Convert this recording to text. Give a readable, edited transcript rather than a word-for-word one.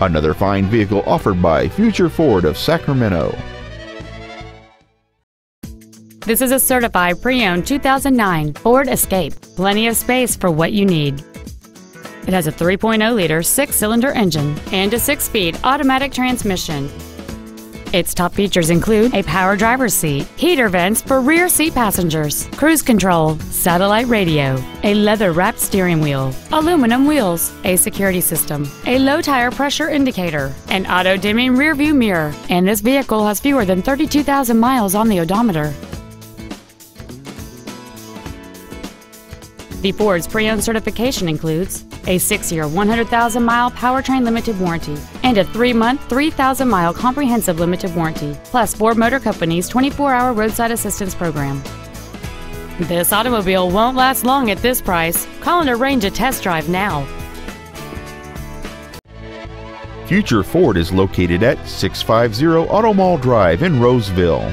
another fine vehicle offered by Future Ford of Sacramento. This is a certified pre-owned 2009 Ford Escape. Plenty of space for what you need. It has a 3.0-liter six-cylinder engine and a six-speed automatic transmission. Its top features include a power driver's seat, heater vents for rear seat passengers, cruise control, satellite radio, a leather-wrapped steering wheel, aluminum wheels, a security system, a low tire pressure indicator, an auto-dimming rearview mirror, and this vehicle has fewer than 32,000 miles on the odometer. The Ford's pre-owned certification includes a 6-year, 100,000-mile powertrain limited warranty and a 3-month, 3,000-mile comprehensive limited warranty, plus Ford Motor Company's 24-hour roadside assistance program. This automobile won't last long at this price. Call and arrange a test drive now. Future Ford is located at 650 Auto Mall Drive in Roseville.